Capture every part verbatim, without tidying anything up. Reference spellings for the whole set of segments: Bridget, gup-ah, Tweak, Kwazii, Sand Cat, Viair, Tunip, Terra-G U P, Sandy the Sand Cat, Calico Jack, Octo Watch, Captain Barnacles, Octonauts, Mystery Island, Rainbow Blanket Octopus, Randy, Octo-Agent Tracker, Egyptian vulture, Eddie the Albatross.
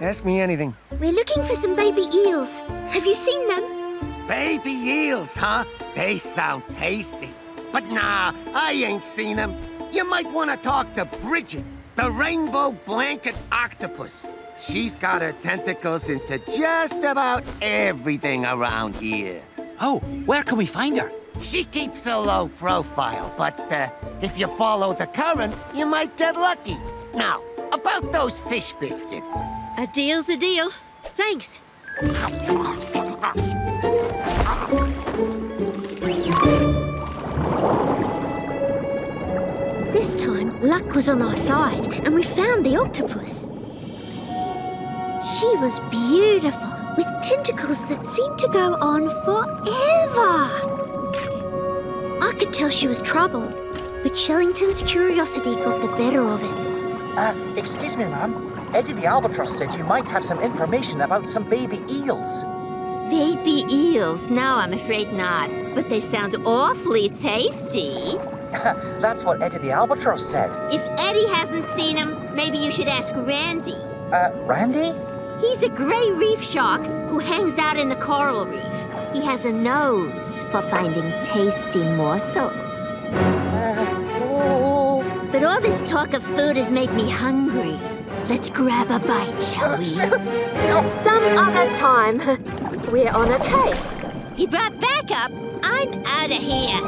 Ask me anything. We're looking for some baby eels. Have you seen them? Baby eels, huh? They sound tasty. But nah, I ain't seen them. You might want to talk to Bridget, the Rainbow Blanket Octopus. She's got her tentacles into just about everything around here. Oh, where can we find her? She keeps a low profile, but uh, if you follow the current, you might get lucky. Now, about those fish biscuits. A deal's a deal. Thanks. This time, luck was on our side, and we found the octopus. She was beautiful, with tentacles that seemed to go on forever. I could tell she was trouble, but Shellington's curiosity got the better of it. Uh, excuse me, ma'am. Eddie the Albatross said you might have some information about some baby eels. Baby eels? No, I'm afraid not. But they sound awfully tasty. That's what Eddie the Albatross said. If Eddie hasn't seen them, maybe you should ask Randy. Uh, Randy? He's a grey reef shark who hangs out in the coral reef. He has a nose for finding tasty morsels. Uh, oh. But all this talk of food has made me hungry. Let's grab a bite, shall we? Some other time. We're on a case. You brought back up. I'm out of here.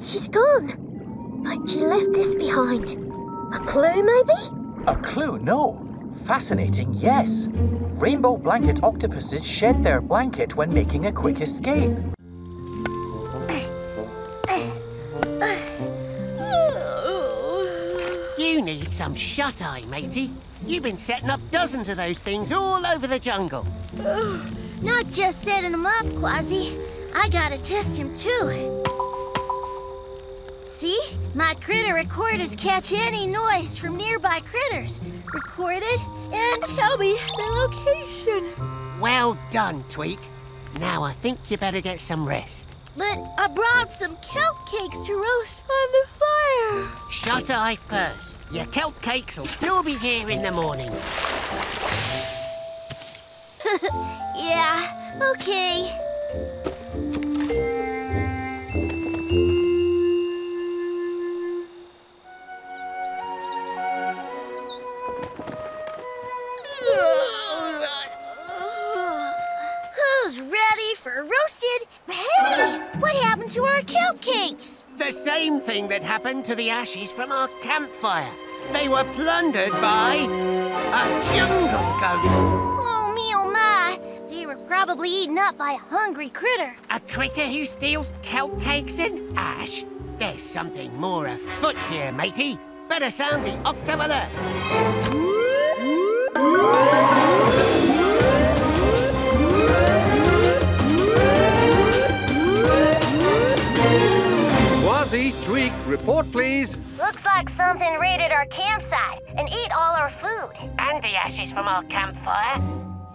She's gone. But she left this behind. A clue, maybe? A clue, no. Fascinating, yes. Rainbow blanket octopuses shed their blanket when making a quick escape. You need some shut-eye, matey. You've been setting up dozens of those things all over the jungle. Not just setting them up, Kwazii. I gotta test him, too. See? My critter recorders catch any noise from nearby critters. Record it and tell me their location. Well done, Tweak. Now I think you better get some rest. But I brought some kelp cakes to roast on the fire. Shut eye first. Your kelp cakes will still be here in the morning. Yeah, okay. Roasted? Hey! What happened to our kelp cakes? The same thing that happened to the ashes from our campfire. They were plundered by a jungle ghost. Oh, me, oh, my. They were probably eaten up by a hungry critter. A critter who steals kelp cakes and ash? There's something more afoot here, matey. Better sound the octo alert. Tweak, report, please. Looks like something raided our campsite and ate all our food. And the ashes from our campfire.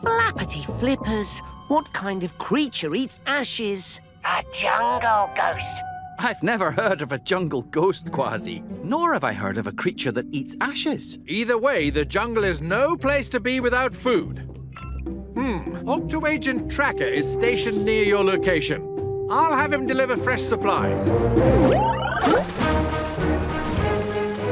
Flappity flippers. What kind of creature eats ashes? A jungle ghost. I've never heard of a jungle ghost, Kwazii. Nor have I heard of a creature that eats ashes. Either way, the jungle is no place to be without food. Hmm. Octo-Agent Tracker is stationed near your location. I'll have him deliver fresh supplies.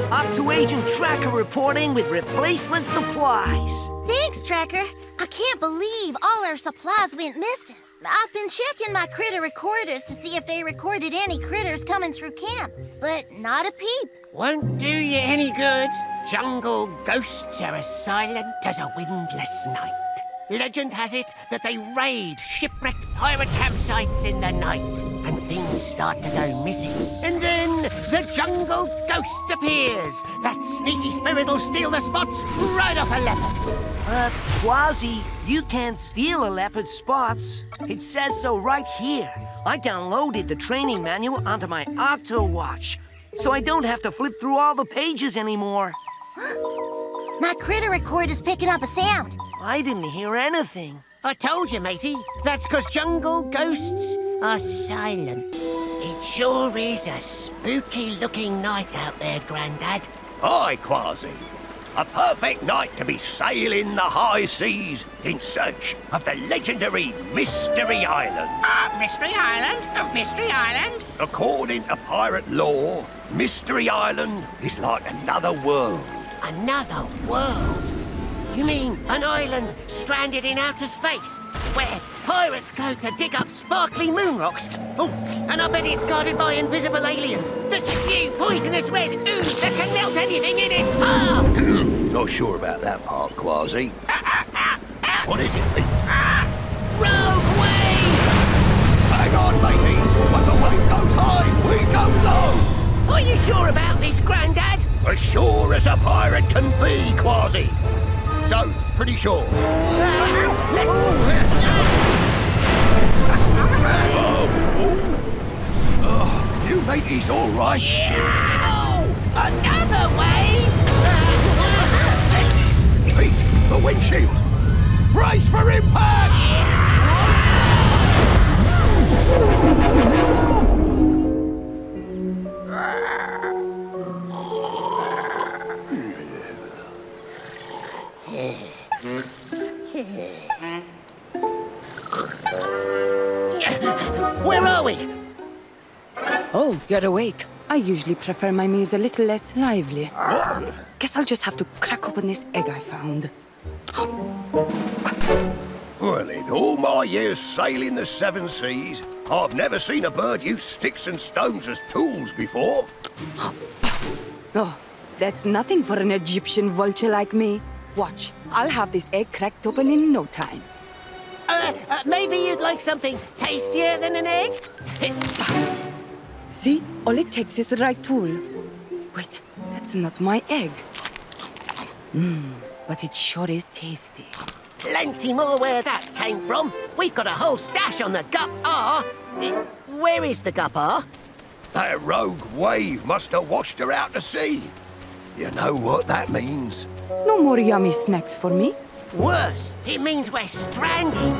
Octo-Agent Tracker reporting with replacement supplies. Thanks, Tracker. I can't believe all our supplies went missing. I've been checking my critter recorders to see if they recorded any critters coming through camp, but not a peep. Won't do you any good. Jungle ghosts are as silent as a windless night. Legend has it that they raid shipwrecked pirate campsites in the night, and things start to go missing. And then the jungle ghost appears. That sneaky spirit will steal the spots right off a leopard. Uh, Kwazii, you can't steal a leopard's spots. It says so right here. I downloaded the training manual onto my Octo Watch, so I don't have to flip through all the pages anymore. My critter record is picking up a sound. I didn't hear anything. I told you, matey. That's because jungle ghosts are silent. It sure is a spooky-looking night out there, Grandad. Aye, Kwazii. A perfect night to be sailing the high seas in search of the legendary Mystery Island. Ah, uh, Mystery Island? Uh, Mystery Island? According to pirate lore, Mystery Island is like another world. Another world? You mean an island stranded in outer space, where pirates go to dig up sparkly moon rocks? Oh, and I bet it's guarded by invisible aliens that spew poisonous red ooze that can melt anything in its path! Not sure about that part, Kwazii. What is it, Pete? Rogue wave! Hang on, mateys! When the wave goes high, we go low! Are you sure about this, Grandad? As sure as a pirate can be, Kwazii. So, pretty sure. Oh, you mateys all right? Yeah. Oh, another wave! Pete, the windshield! Brace for impact! Where are we? Oh, you're awake. I usually prefer my meals a little less lively. What? Guess I'll just have to crack open this egg I found. Well, in all my years sailing the seven seas, I've never seen a bird use sticks and stones as tools before. Oh, that's nothing for an Egyptian vulture like me. Watch, I'll have this egg cracked open in no time. Uh, uh, maybe you'd like something tastier than an egg? See? All it takes is the right tool. Wait, that's not my egg. Mmm, but it sure is tasty. Plenty more where that came from. We've got a whole stash on the gup-ah. Where is the gup-ah? That rogue wave must have washed her out to sea. You know what that means? No more yummy snacks for me. Worse, it means we're stranded.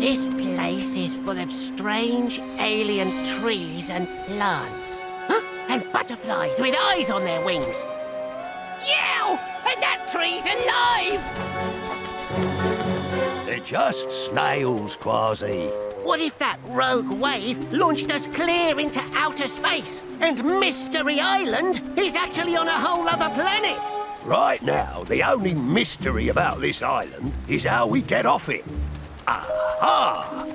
This place is full of strange alien trees and plants. Huh? And butterflies with eyes on their wings. Yow! And that tree's alive! They're just snails, Kwazii. What if that rogue wave launched us clear into outer space and Mystery Island is actually on a whole other planet? Right now, the only mystery about this island is how we get off it. Aha!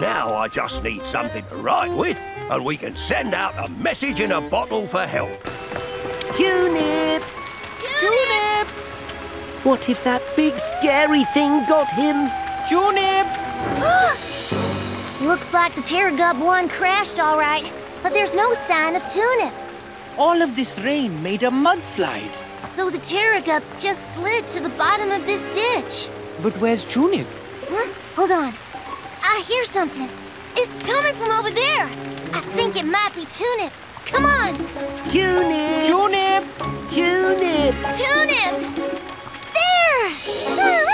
Now I just need something to write with, and we can send out a message in a bottle for help. Tunip! Tunip! What if that big scary thing got him? Tunip! Looks like the Terra-G U P one crashed all right, but there's no sign of Tunip. All of this rain made a mudslide. So the Terra-G U P just slid to the bottom of this ditch. But where's Tunip? Huh? Hold on. I hear something. It's coming from over there. I think it might be Tunip. Come on. Tunip! Tunip! Tunip! Tunip! There!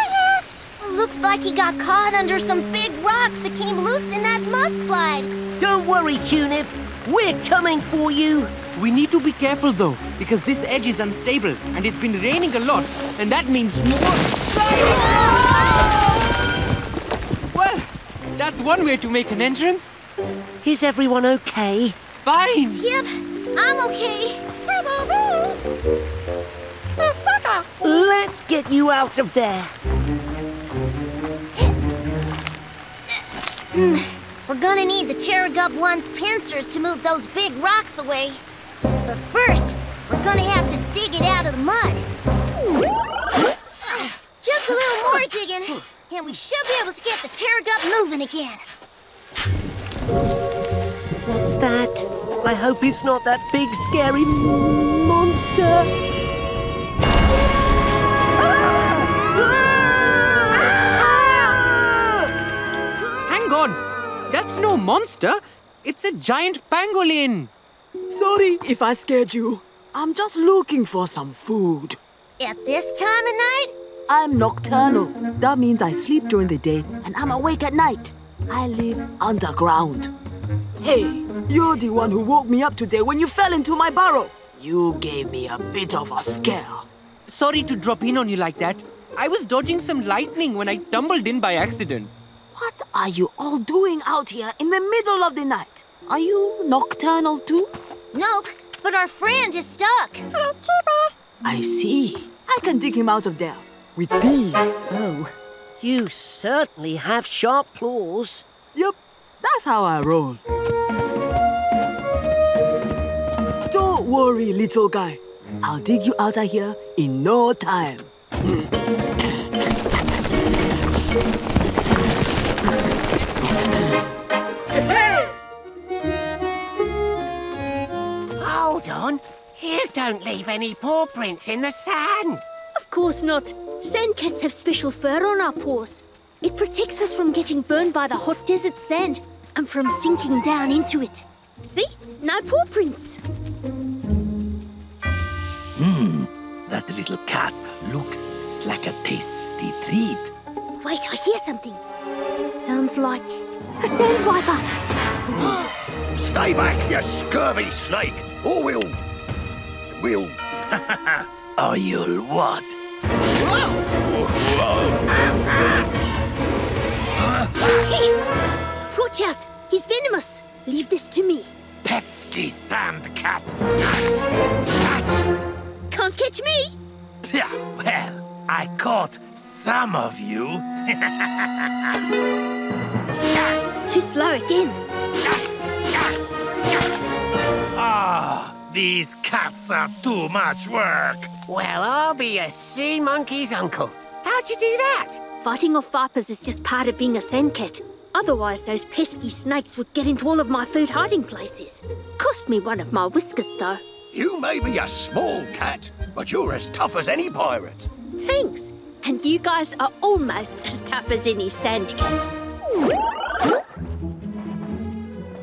Looks like he got caught under some big rocks that came loose in that mudslide. Don't worry, Tunip. We're coming for you. We need to be careful, though, because this edge is unstable, and it's been raining a lot, and that means more... Well, that's one way to make an entrance. Is everyone okay? Fine. Yep, I'm okay. Let's get you out of there. We're gonna need the Terra-G U P one's pincers to move those big rocks away. But first, we're gonna have to dig it out of the mud. Just a little more digging, and we should be able to get the Terra-G U P moving again. What's that? I hope it's not that big, scary monster. Ah! Ah! Ah! Hang on. That's no monster. It's a giant pangolin. Sorry if I scared you. I'm just looking for some food. At this time of night, I'm nocturnal. That means I sleep during the day and I'm awake at night. I live underground. Hey, you're the one who woke me up today when you fell into my burrow. You gave me a bit of a scare. Sorry to drop in on you like that. I was dodging some lightning when I tumbled in by accident. What are you all doing out here in the middle of the night? Are you nocturnal too? Nope, but our friend is stuck. I see. I can dig him out of there. With these. Oh, you certainly have sharp claws. Yep, that's how I roll. Don't worry, little guy. I'll dig you out of here in no time. Hold on. You don't leave any paw prints in the sand. Of course not. Sand cats have special fur on our paws. It protects us from getting burned by the hot desert sand and from sinking down into it. See? No paw prints. Hmm. That little cat looks like a tasty treat. Wait, I hear something. Sounds like a sand viper. Stay back, you scurvy snake, or we'll... we'll... or you'll what? Watch out, he's venomous. Leave this to me. Pesky sand cat. Can't catch me. Yeah, well, I caught some of you. Too slow again. Ah, oh, these cats are too much work. Well, I'll be a sea monkey's uncle. How'd you do that? Fighting off vipers is just part of being a sand cat. Otherwise, those pesky snakes would get into all of my food hiding places. Cost me one of my whiskers, though. You may be a small cat, but you're as tough as any pirate. Thanks. And you guys are almost as tough as any sand cat.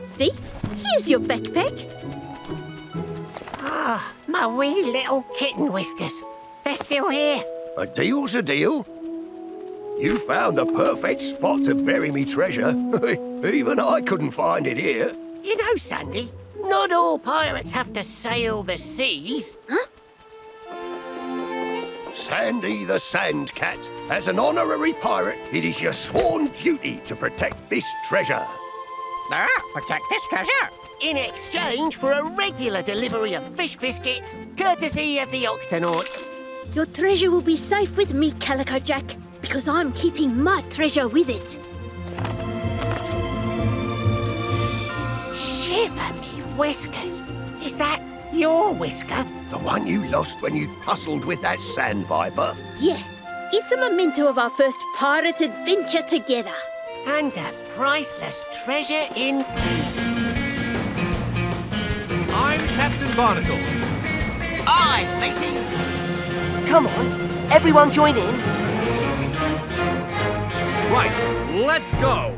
See? Here's your backpack. Ah, oh, my wee little kitten whiskers. They're still here. A deal's a deal. You found the perfect spot to bury me treasure. Even I couldn't find it here. You know, Sandy, not all pirates have to sail the seas. Huh? Sandy the Sand Cat. As an honorary pirate, it is your sworn duty to protect this treasure. Ah, protect this treasure? In exchange for a regular delivery of fish biscuits, courtesy of the Octonauts. Your treasure will be safe with me, Calico Jack, because I'm keeping my treasure with it. Shiver me whiskers. Is that your whisker? The one you lost when you tussled with that sand viper? Yeah. It's a memento of our first pirate adventure together. And a priceless treasure indeed. I'm Captain Barnacles. Aye, matey. Come on, everyone join in. Right, let's go.